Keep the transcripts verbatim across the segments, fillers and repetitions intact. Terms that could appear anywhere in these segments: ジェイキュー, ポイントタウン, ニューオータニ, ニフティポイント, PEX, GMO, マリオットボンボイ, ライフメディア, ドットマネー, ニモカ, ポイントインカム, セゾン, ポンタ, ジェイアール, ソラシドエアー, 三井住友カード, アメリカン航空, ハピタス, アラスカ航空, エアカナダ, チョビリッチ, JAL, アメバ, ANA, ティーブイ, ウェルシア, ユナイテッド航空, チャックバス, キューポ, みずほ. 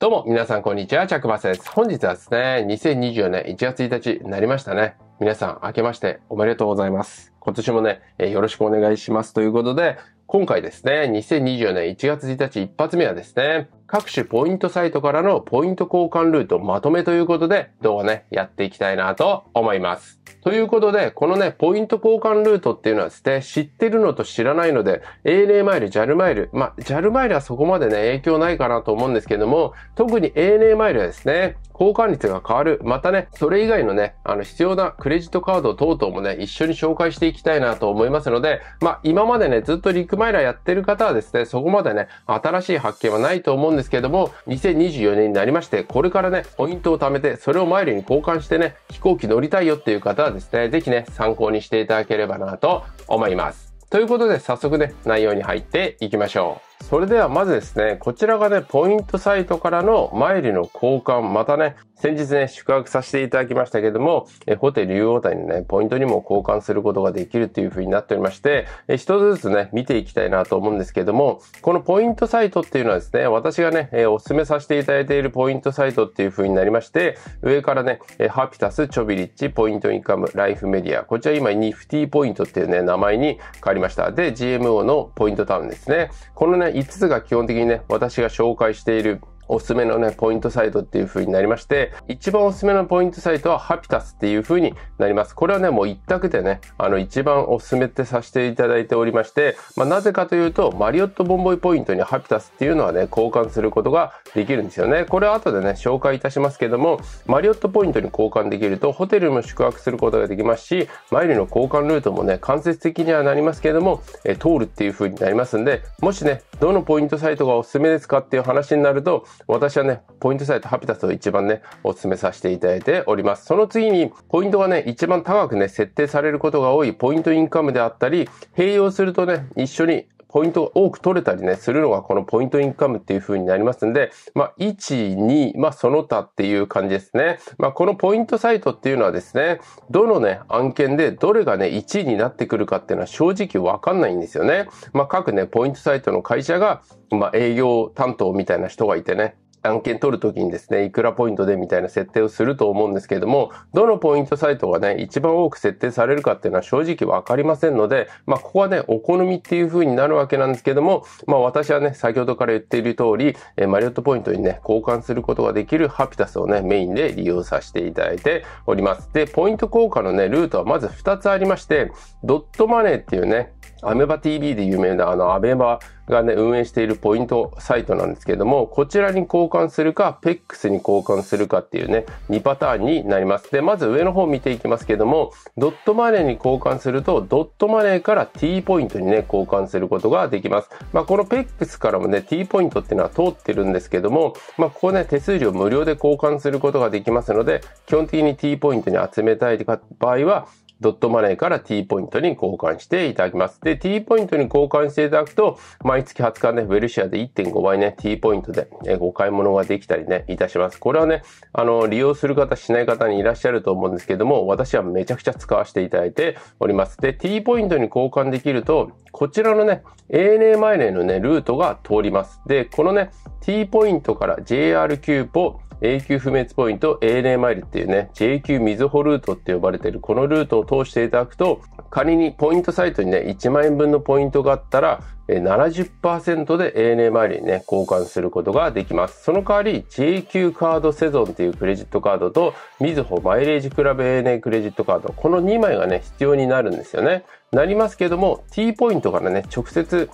どうも皆さんこんにちは、チャックバスです。本日はですね、にせんにじゅうよねんいちがつついたちになりましたね。皆さん明けましておめでとうございます。今年もね、えー、よろしくお願いしますということで、今回ですね、にせんにじゅうよねんいちがつついたち一発目はですね、各種ポイントサイトからのポイント交換ルートまとめということで、動画ね、やっていきたいなと思います。ということで、このね、ポイント交換ルートっていうのはですね、知ってるのと知らないので、エーエヌエー マイル、ジャル マイル、まあ、ジャル マイルはそこまでね、影響ないかなと思うんですけども、特に エーエヌエー マイルはですね、交換率が変わる。またね、それ以外のね、あの、必要なクレジットカード等々もね、一緒に紹介していきたいなと思いますので、まあ、今までね、ずっとリックマイラーやってる方はですね、そこまでね、新しい発見はないと思うんですけども、にせんにじゅうよねんになりまして、これからね、ポイントを貯めて、それをマイルに交換してね、飛行機乗りたいよっていう方は、ですね、ぜひね、参考にしていただければなと思います。ということで、早速ね、内容に入っていきましょう。それではまずですね、こちらがね、ポイントサイトからのマイルの交換、またね、先日ね、宿泊させていただきましたけども、えホテル竜王谷のね、ポイントにも交換することができるという風になっておりまして、え一つずつね、見ていきたいなと思うんですけども、このポイントサイトっていうのはですね、私がね、えお勧めさせていただいているポイントサイトっていう風になりまして、上からね、えハピタス、チョビリッチ、ポイントインカム、ライフメディア、こちら今、ニフティポイントっていうね、名前に変わりました。で、ジーエムオー のポイントタウンですね。このね、いつつが基本的にね、私が紹介しているおすすめのね、ポイントサイトっていう風になりまして、一番おすすめのポイントサイトはハピタスっていう風になります。これはね、もう一択でね、あの一番おすすめってさせていただいておりまして、まあ、なぜかというと、マリオットボンボイポイントにハピタスっていうのはね、交換することができるんですよね。これは後でね、紹介いたしますけども、マリオットポイントに交換できると、ホテルも宿泊することができますし、マイルの交換ルートもね、間接的にはなりますけども、え通るっていう風になりますんで、もしね、どのポイントサイトがおすすめですかっていう話になると、私はね、ポイントサイトハピタスを一番ね、お勧めさせていただいております。その次に、ポイントがね、一番高くね、設定されることが多いポイントインカムであったり、併用するとね、一緒にポイントが多く取れたりね、するのがこのポイントインカムっていう風になりますんで、まあ、いち、に、まあ、その他っていう感じですね。まあ、このポイントサイトっていうのはですね、どのね、案件でどれがね、いちいになってくるかっていうのは正直わかんないんですよね。まあ、各ね、ポイントサイトの会社が、まあ、営業担当みたいな人がいてね、案件取るときにですね、いくらポイントでみたいな設定をすると思うんですけれども、どのポイントサイトがね、一番多く設定されるかっていうのは正直わかりませんので、まあ、ここはね、お好みっていう風になるわけなんですけども、まあ、私はね、先ほどから言っている通り、えー、マリオットポイントにね、交換することができるハピタスをね、メインで利用させていただいております。で、ポイント交換のね、ルートはまずふたつありまして、ドットマネーっていうね、アメバ ティーブイ で有名なあのアメバがね、運営しているポイントサイトなんですけども、こちらに交換するか、ペックス に交換するかっていうね、にパターンになります。で、まず上の方見ていきますけども、ドットマネーに交換すると、ドットマネーから T ポイントにね、交換することができます。まあ、この ペックス からもね、T ポイントっていうのは通ってるんですけども、まあ、ここね、手数料無料で交換することができますので、基本的に T ポイントに集めたい場合は、ドットマネーから T ポイントに交換していただきます。で、T ポイントに交換していただくと、毎月はつかね、ウェルシアで いってんご 倍ね、T ポイントでお買い物ができたりね、いたします。これはね、あの、利用する方、しない方にいらっしゃると思うんですけども、私はめちゃくちゃ使わせていただいております。で、T ポイントに交換できると、こちらのね、エーエヌエー マイルのね、ルートが通ります。で、このね、T ポイントから ジェイアール キューポ、永久不滅ポイント、エーエヌエー マイルっていうね、ジェイキュー みずほルートって呼ばれてるこのルートを通していただくと、仮にポイントサイトにね、いちまんえんぶんのポイントがあったら、ななじゅっパーセント で エーエヌエー マイルにね、交換することができます。その代わり、ジェイキュー カードセゾンっていうクレジットカードと、みずほマイレージクラブ エーエヌエー クレジットカード、このにまいがね、必要になるんですよね。なりますけども、T ポイントからね、直接、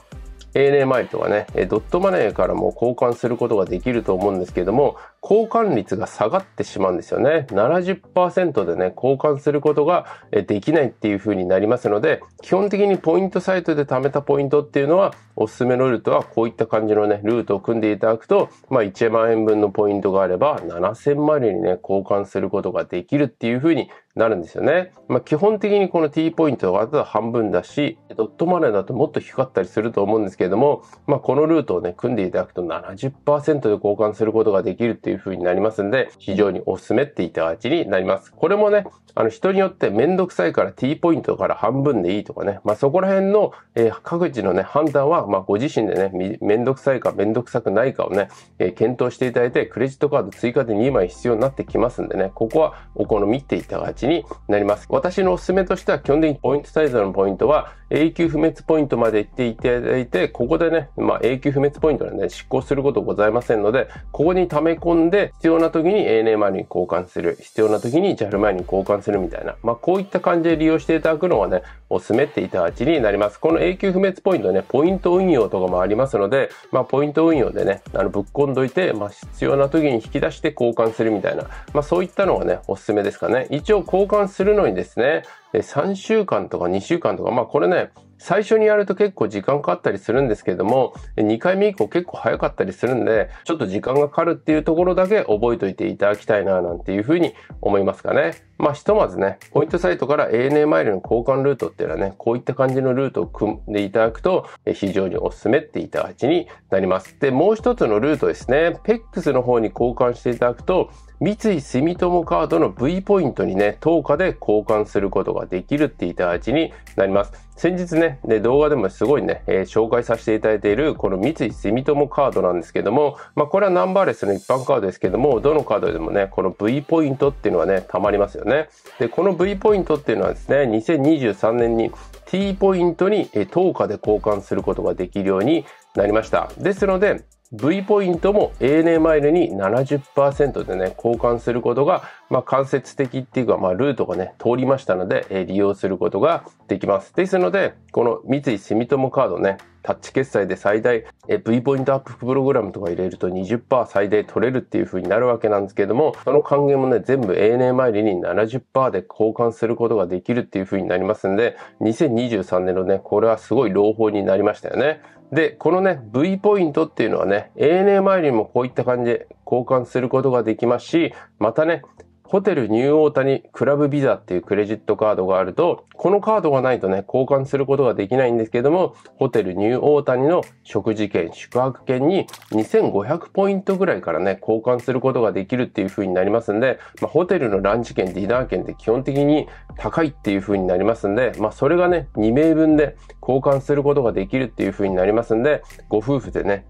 エーエヌエー マイルとかね、ドットマネーからも交換することができると思うんですけども、交換率が下がってしまうんですよね。ななじゅっパーセント でね、交換することができないっていう風になりますので、基本的にポイントサイトで貯めたポイントっていうのは、おすすめのルートはこういった感じのね、ルートを組んでいただくと、まあいちまんえんぶんのポイントがあれば、ななせんマイルにね、交換することができるっていう風になるんですよね。まあ基本的にこの T ポイントは半分だし、ドットマネーだともっと低かったりすると思うんですけど、れども、まあ、このルートをね、組んでいただくと ななじゅっパーセント で交換することができるっていう風になりますんで、非常にお勧めっていただきになります。これもね、あの、人によってめんどくさいから T ポイントから半分でいいとかね、まあ、そこら辺の、えー、各自のね、判断は、まあ、ご自身でね、めんどくさいかめんどくさくないかをね、えー、検討していただいて、クレジットカード追加でにまい必要になってきますんでね、ここはお好みっていただきになります。私のお勧めとしては、基本的にポイントサイズのポイントは、永久不滅ポイントまで行っていただいて、ここでね、まあ、永久不滅ポイントはね、執行することございませんので、ここに溜め込んで、必要な時に エーエヌエー マニーに交換する、必要な時に ジャル マニーに交換するみたいな、まあ、こういった感じで利用していただくのはね、お勧めっていただきになります。この永久不滅ポイントはね、ポイント運用とかもありますので、まあ、ポイント運用でね、あの、ぶっ込んどいて、まあ、必要な時に引き出して交換するみたいな、まあ、そういったのがね、お勧めですかね。一応交換するのにですね、さんしゅうかんとかにしゅうかんとか、まあこれね、最初にやると結構時間かかったりするんですけれども、にかいめ以降結構早かったりするんで、ちょっと時間がかかるっていうところだけ覚えておいていただきたいな、なんていうふうに思いますかね。まあひとまずね、ポイントサイトから エーエヌエー マイルの交換ルートっていうのはね、こういった感じのルートを組んでいただくと、非常にお勧めっていただきになります。で、もう一つのルートですね、ペックス の方に交換していただくと、三井住友カードの ブイ ポイントにね、等価で交換することができるっていただきになります。先日ね、で動画でもすごいね、えー、紹介させていただいているこの三井住友カードなんですけども、まあこれはナンバーレスの一般カードですけども、どのカードでもね、この ブイ ポイントっていうのはね、たまりますよね。で、この ブイ ポイントっていうのはですね、にせんにじゅうさんねんに T ポイントに等価で交換することができるようになりました。ですので、ブイ ポイントも エーエヌエー マイルに ななじゅっパーセント でね、交換することが、まあ、間接的っていうか、まあ、ルートがね、通りましたので、えー、利用することができます。ですので、この三井住友カードね、タッチ決済で最大、え ブイ ポイントアッププログラムとか入れると にじゅっパーセント 最大取れるっていう風になるわけなんですけども、その還元もね、全部 エーエヌエー マイルに ななじゅっパーセント で交換することができるっていう風になりますんで、にせんにじゅうさんねんのね、これはすごい朗報になりましたよね。で、このね、ブイ ポイントっていうのはね、エーエヌエー マイルにもこういった感じで交換することができますし、またね、ホテルニューオータニクラブビザっていうクレジットカードがあると、このカードがないとね、交換することができないんですけども、ホテルニューオータニの食事券、宿泊券ににせんごひゃくポイントぐらいからね、交換することができるっていう風になりますんで、まあ、ホテルのランチ券、ディナー券って基本的に高いっていう風になりますんで、まあ、それがね、にめいぶんで交換することができるっていう風になりますんで、ご夫婦でね、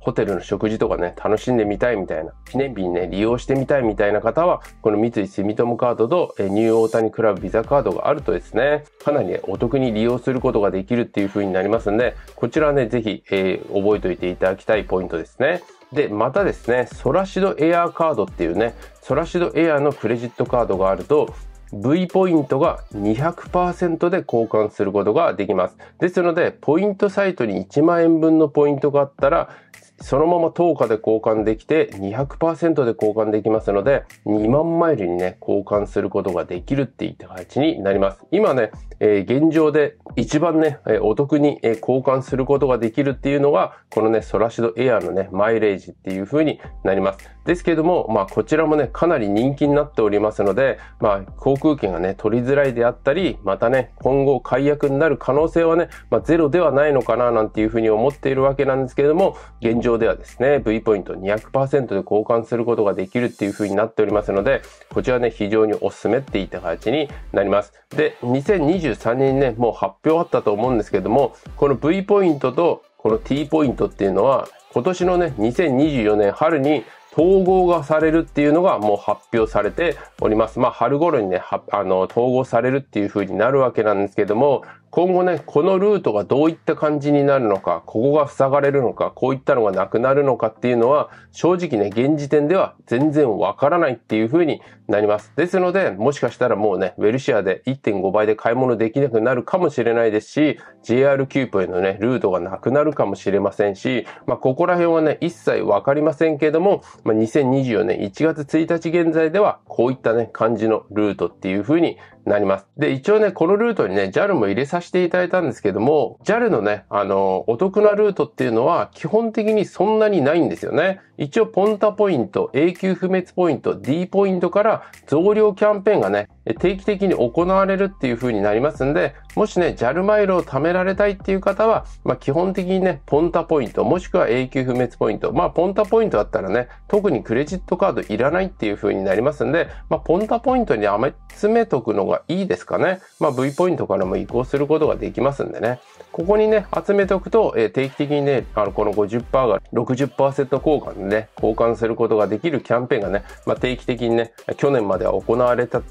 ホテルの食事とかね、楽しんでみたいみたいな、記念日にね、利用してみたいみたいな方は、この三井住友カードとニューオータニクラブビザカードがあるとですね、かなりね、お得に利用することができるっていう風になりますんで、こちらね、ぜひ、えー、覚えておいていただきたいポイントですね。で、またですね、ソラシドエアーカードっていうね、ソラシドエアーのクレジットカードがあると、ブイ ポイントが にひゃくパーセント で交換することができます。ですので、ポイントサイトにいちまんえんぶんのポイントがあったら、そのまま等価で交換できて にひゃくパーセント で交換できますので、にまんマイルにね、交換することができるっていった形になります。今ね、えー、現状で一番ね、お得に交換することができるっていうのが、このね、ソラシドエアのね、マイレージっていう風になります。ですけども、まあ、こちらもね、かなり人気になっておりますので、まあ、航空券がね、取りづらいであったり、またね、今後解約になる可能性はね、まあ、ゼロではないのかな、なんていう風に思っているわけなんですけれども、現状上ではですね、ブイ ポイント にひゃくパーセント で交換することができるっていう風になっておりますので、こちらね、非常にお勧めっていった形になります。で、にせんにじゅうさんねんにね、もう発表あったと思うんですけども、この ブイ ポイントとこの T ポイントっていうのは、今年のね、にせんにじゅうよねん春に統合がされるっていうのがもう発表されております。まあ、春頃にね、あの、統合されるっていう風になるわけなんですけども、今後ね、このルートがどういった感じになるのか、ここが塞がれるのか、こういったのがなくなるのかっていうのは、正直ね、現時点では全然わからないっていう風になります。ですので、もしかしたらもうね、ウェルシアで いってんごばいで買い物できなくなるかもしれないですし、ジェイアール キュープへのね、ルートがなくなるかもしれませんし、まあ、ここら辺はね、一切わかりませんけれども、まあ、にせんにじゅうよねんいちがつついたち現在では、こういったね、感じのルートっていう風になります。で、一応ね、このルートにね、ジャル も入れさせしていただいたんですけども、ジャル のね、あの、お得なルートっていうのは基本的にそんなにないんですよね。一応、ポンタポイント、永久不滅ポイント、D ポイントから増量キャンペーンがね、定期的に行われるっていう風になりますんで、もしね、ジャル マイルを貯められたいっていう方は、まあ基本的にね、ポンタポイント、もしくは永久不滅ポイント。まあポンタポイントだったらね、特にクレジットカードいらないっていう風になりますんで、まあポンタポイントに集めとくのがいいですかね。まあ V ポイントからも移行することができますんでね。ここにね、集めておくと、えー、定期的にね、あの、この ごじゅっパーセント が ろくじゅっパーセント 交換でね、交換することができるキャンペーンがね、まあ定期的にね、去年までは行われたっ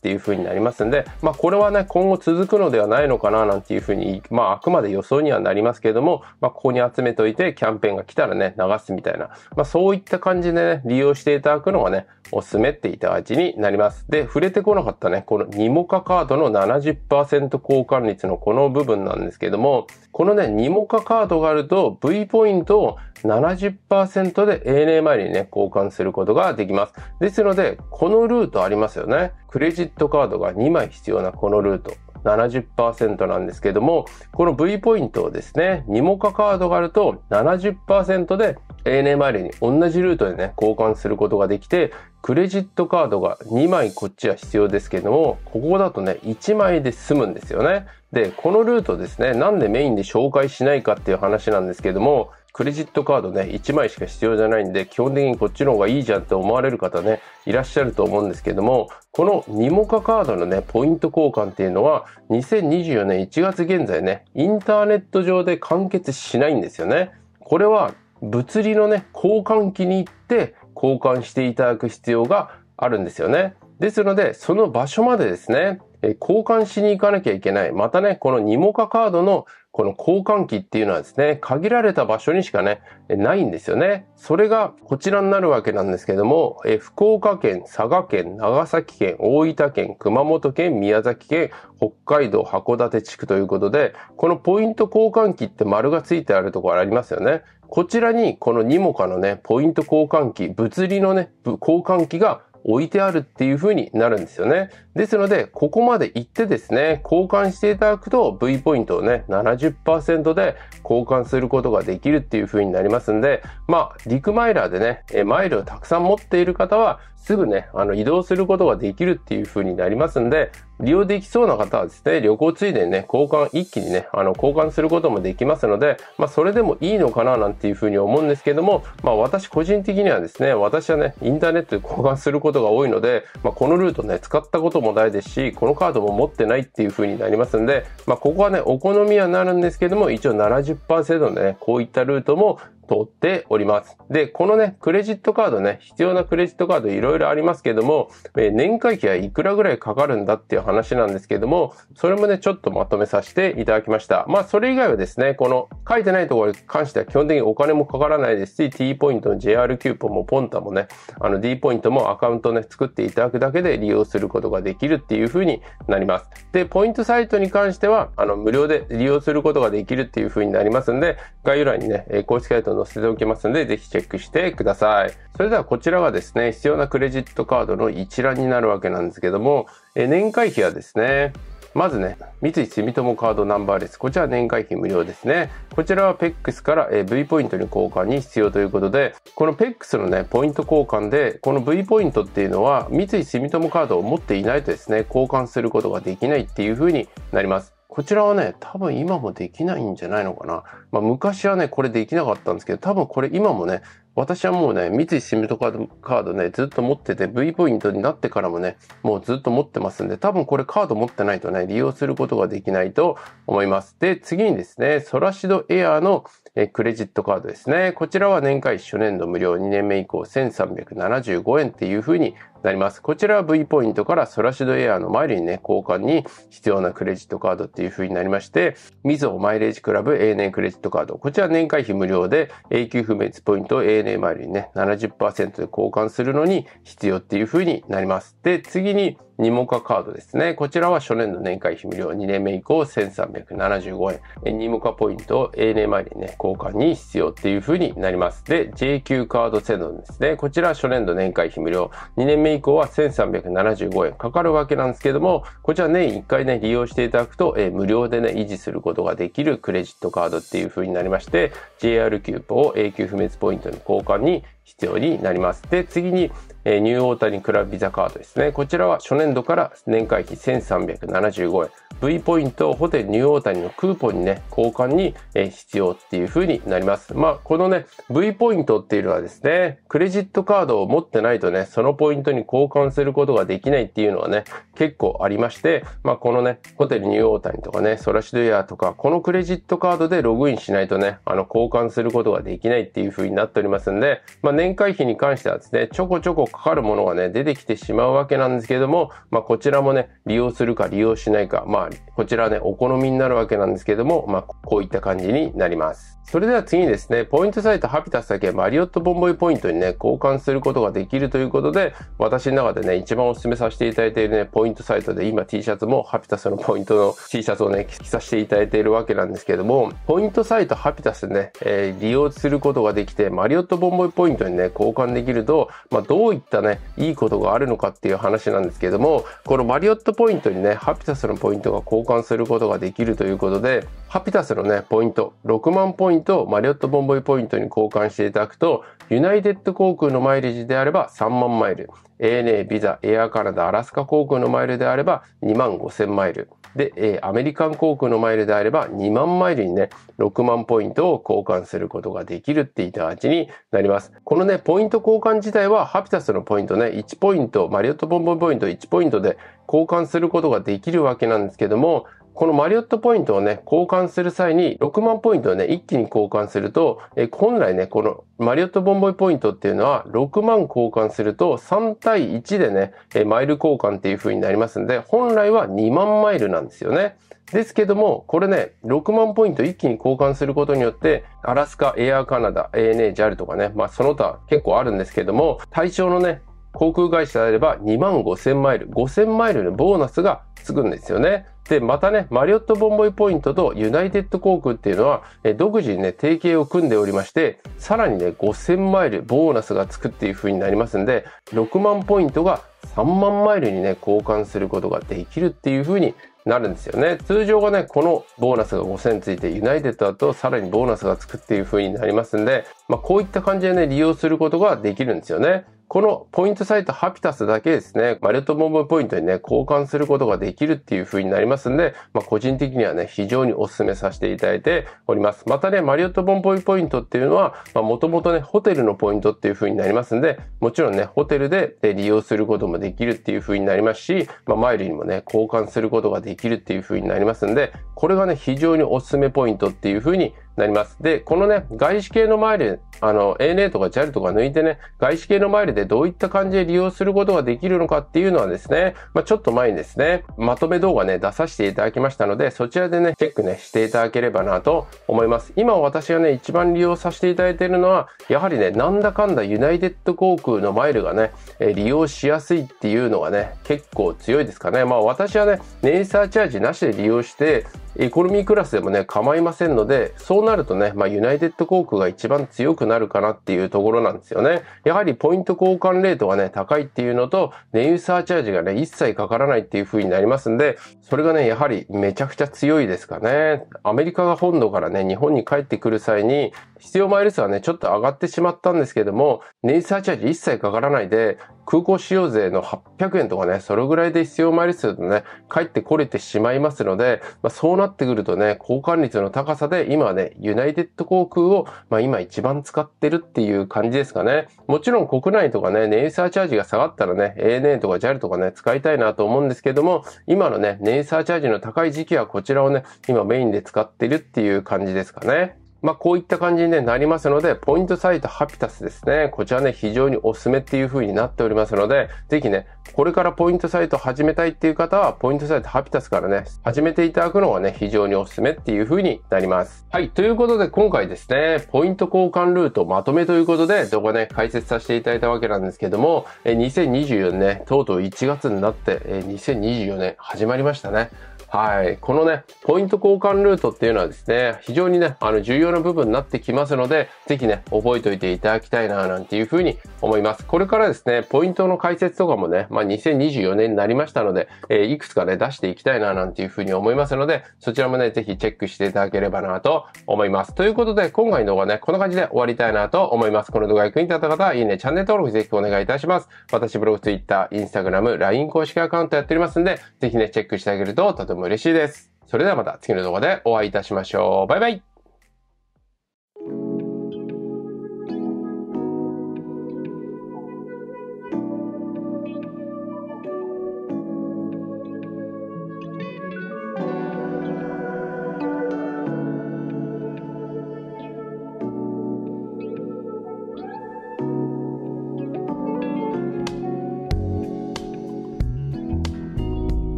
ていう風になりますんで、まあこれはね、今後続くのではないのかななんていう風に、まああくまで予想にはなりますけれども、まあここに集めといて、キャンペーンが来たらね、流すみたいな、まあそういった感じでね、利用していただくのがね、おすすめっていただきになります。で、触れてこなかったね、このニモカカードの ななじゅっパーセント 交換率のこの部分なんですけども、このね、ニモカカードがあると V ポイントを ななじゅっパーセント で エーエヌエー マイルにね、交換することができます。ですので、このルートありますよね。クレジットカードがにまい必要なこのルート。ななじゅっパーセント なんですけども、この V ポイントをですね、ニモカカードがあると ななじゅっパーセント で エーエヌエー マイルに同じルートでね、交換することができて、クレジットカードがにまいこっちは必要ですけども、ここだとね、いちまいで済むんですよね。で、このルートですね、なんでメインで紹介しないかっていう話なんですけども、クレジットカードね、いちまいしか必要じゃないんで、基本的にこっちの方がいいじゃんって思われる方ね、いらっしゃると思うんですけども、このニモカカードのね、ポイント交換っていうのは、にせんにじゅうよねんいちがつ現在ね、インターネット上で完結しないんですよね。これは、物理のね、交換機に行って交換していただく必要があるんですよね。ですので、その場所までですね、交換しに行かなきゃいけない。またね、このニモカカードのこの交換機っていうのはですね、限られた場所にしかね、ないんですよね。それがこちらになるわけなんですけども、え福岡県、佐賀県、長崎県、大分県、熊本県、宮崎県、北海道、函館地区ということで、このポイント交換機って丸がついてあるところありますよね。こちらにこのニモカのね、ポイント交換機、物理のね、交換機が置いてあるっていう風になるんですよね。ですので、ここまで行ってですね、交換していただくと V ポイントをね、ななじゅっパーセント で交換することができるっていう風になりますんで、まあ、リクマイラーでね、えマイルをたくさん持っている方は、すぐね、あの、移動することができるっていう風になりますんで、利用できそうな方はですね、旅行ついでにね、交換一気にね、あの、交換することもできますので、まあ、それでもいいのかななんていう風に思うんですけども、まあ、私個人的にはですね、私はね、インターネットで交換することが多いので、まあ、このルートね、使ったこともないですし、このカードも持ってないっていう風になりますんで、まあ、ここはね、お好みはなるんですけども、一応 ななじゅっパーセント でね、こういったルートも通っております。で、このね、クレジットカードね、必要なクレジットカードいろいろありますけども、えー、年会費はいくらぐらいかかるんだっていう話なんですけども、それもね、ちょっとまとめさせていただきました。まあ、それ以外はですね、この書いてないところに関しては基本的にお金もかからないですし、T ポイントの ジェイアール キューポンもポンタもね、あの D ポイントもアカウントね、作っていただくだけで利用することができるっていう風になります。で、ポイントサイトに関しては、あの、無料で利用することができるっていう風になりますんで、概要欄にね、公式サイト載せておきますので、ぜひチェックしてください。それではこちらがですね、必要なクレジットカードの一覧になるわけなんですけども、え年会費はですね、まずね、三井住友カードナンバーレス。こちら年会費無料ですね。こちらは ペックス から V ポイントに交換に必要ということで、この ペックス のね、ポイント交換で、この V ポイントっていうのは、三井住友カードを持っていないとですね、交換することができないっていう風になります。こちらはね、多分今もできないんじゃないのかな。まあ昔はね、これできなかったんですけど、多分これ今もね、私はもうね、三井住友カード、カードね、ずっと持ってて、V ポイントになってからもね、もうずっと持ってますんで、多分これカード持ってないとね、利用することができないと思います。で、次にですね、ソラシドエアーのクレジットカードですね。こちらは年会費初年度無料、にねんめ以降せんさんびゃくななじゅうごえんっていう風になります。こちらは V ポイントからソラシドエアーのマイルにね、交換に必要なクレジットカードっていう風になりまして、みずほマイレージクラブ エーエヌエー クレジットカード。こちら年会費無料で永久不滅ポイント エーエヌエーエーエヌエー マイルにね、ななじゅっパーセント で交換するのに必要っていう風になります。で、次に、ニモカカードですね。こちらは初年度年会費無料、にねんめ以降せんさんびゃくななじゅうごえん。ニモカポイントを エーエヌエー マイルにね、交換に必要っていう風になります。で、ジェーキュー カード制度ですね。こちらは初年度年会費無料、にねんめ以降はせんさんびゃくななじゅうごえんかかるわけなんですけども、こちら年いっかいね、利用していただくと、えー、無料でね、維持することができるクレジットカードっていう風になりまして、ジェイアール キューポを永久不滅ポイントに交換に必要になります。で、次に、えー、ニューオータニクラビザカードですね。こちらは初年度から年会費せんさんびゃくななじゅうごえん。V ポイントをホテルニューオータニのクーポンにね、交換に、えー、必要っていう風になります。まあ、このね、V ポイントっていうのはですね、クレジットカードを持ってないとね、そのポイントに交換することができないっていうのはね、結構ありまして、まあ、このね、ホテルニューオータニとかね、ソラシドエアとか、このクレジットカードでログインしないとね、あの、交換することができないっていう風になっておりますんで、まあ、年会費に関してはですね、ちょこちょこかかるものがね、出てきてしまうわけなんですけども、まあ、こちらもね、利用するか利用しないか、まあ、こちらはね、お好みになるわけなんですけども、まあ、こういった感じになります。それでは次にですね、ポイントサイトハピタスだけマリオットボンボイポイントにね、交換することができるということで、私の中でね、一番お勧めさせていただいているね、ポイントサイトで、今 T シャツもハピタスのポイントの T シャツをね、着させていただいているわけなんですけども、ポイントサイトハピタスでね、えー、利用することができて、マリオットボンボイポイントにね、交換できると、まあ、どういったね、いいことがあるのかっていう話なんですけども、このマリオットポイントにね、ハピタスのポイントが交換することができるということで、ハピタスのね、ポイント、ろくまんポイントをマリオットボンボイポイントに交換していただくと、ユナイテッド航空のマイレージであればさんまんマイル、エーエヌエー、ビザ、エアカナダ、アラスカ航空のマイルであればにまんごせんマイル、で、アメリカン航空のマイルであればにまんマイルにね、ろくまんポイントを交換することができるっていった形になります。このね、ポイント交換自体はハピタスのポイントね、いちポイント、マリオットボンボイポイントいちポイントで交換することができるわけなんですけども、このマリオットポイントをね、交換する際にろくまんポイントをね、一気に交換すると、え本来ね、このマリオットボンボイポイントっていうのはろくまん交換するとさんたいいちでね、えマイル交換っていう風になりますんで、本来はにまんマイルなんですよね。ですけども、これね、ろくまんポイント一気に交換することによって、アラスカ、エアカナダ、エーエヌエー、ジャル とかね、まあその他結構あるんですけども、対象のね、航空会社であればにまんごせんマイル、ごせんマイルのボーナスがつくんですよね。で、またね、マリオットボンボイポイントとユナイテッド航空っていうのは、え独自にね、提携を組んでおりまして、さらにね、ごせんマイルボーナスがつくっていう風になりますんで、ろくまんポイントがさんまんマイルにね、交換することができるっていう風になるんですよね。通常がね、このボーナスがごせんついて、ユナイテッドだとさらにボーナスがつくっていう風になりますんで、まあこういった感じでね、利用することができるんですよね。このポイントサイトハピタスだけですね、マリオットボンボイポイントにね、交換することができるっていう風になりますんで、まあ個人的にはね、非常にお勧めさせていただいております。またね、マリオットボンボイポイントっていうのは、まあもともとね、ホテルのポイントっていう風になりますんで、もちろんね、ホテルで利用することもできるっていう風になりますし、まあマイルにもね、交換することができるっていう風になりますんで、これがね、非常にお勧めポイントっていう風になります。で、このね、外資系のマイル、あの、エーエヌエー とか ジャル とか抜いてね、外資系のマイルでどういった感じで利用することができるのかっていうのはですね、まあ、ちょっと前にですね、まとめ動画ね、出させていただきましたので、そちらでね、チェックね、していただければなと思います。今私がね、一番利用させていただいているのは、やはりね、なんだかんだユナイテッド航空のマイルがね、利用しやすいっていうのがね、結構強いですかね。まあ私はね、ネイサーチャージなしで利用して、エコノミークラスでもね、構いませんので、そうなるとね、まあ、ユナイテッド航空が一番強くなるかなっていうところなんですよね。やはりポイント交換レートがね、高いっていうのと、燃油サーチャージがね、一切かからないっていう風になりますんで、それがね、やはりめちゃくちゃ強いですかね。アメリカが本土からね、日本に帰ってくる際に、必要マイル数はね、ちょっと上がってしまったんですけども、燃油サーチャージ一切かからないで、空港使用税のはっぴゃくえんとかね、それぐらいで必要マイル数でね、帰ってこれてしまいますので、まあ、そうなってくるとね、交換率の高さで今はね、ユナイテッド航空を、まあ、今一番使ってるっていう感じですかね。もちろん国内とかね、燃油サーチャージが下がったらね、エーエヌエー とか ジャル とかね、使いたいなと思うんですけども、今のね、燃油サーチャージの高い時期はこちらをね、今メインで使ってるっていう感じですかね。まあ、こういった感じになりますので、ポイントサイトハピタスですね。こちらね、非常におすすめっていう風になっておりますので、ぜひね、これからポイントサイト始めたいっていう方は、ポイントサイトハピタスからね、始めていただくのがね、非常におすすめっていう風になります。はい、ということで今回ですね、ポイント交換ルートまとめということで、動画ね、解説させていただいたわけなんですけども、にせんにじゅうよねんね、とうとういちがつになって、にせんにじゅうよねん始まりましたね。はい。このね、ポイント交換ルートっていうのはですね、非常にね、あの、重要な部分になってきますので、ぜひね、覚えておいていただきたいな、なんていうふうに思います。これからですね、ポイントの解説とかもね、まあ、にせんにじゅうよねんになりましたので、えー、いくつかね、出していきたいな、なんていうふうに思いますので、そちらもね、ぜひチェックしていただければな、と思います。ということで、今回の動画ね、こんな感じで終わりたいな、と思います。この動画役に立った方は、いいね、チャンネル登録ぜひお願いいたします。私、ブログ、Twitter、Instagram、ライン 公式アカウントやっておりますんで、ぜひね、チェックしてあげると、とても嬉しいです。それではまた次の動画でお会いいたしましょう。バイバイ。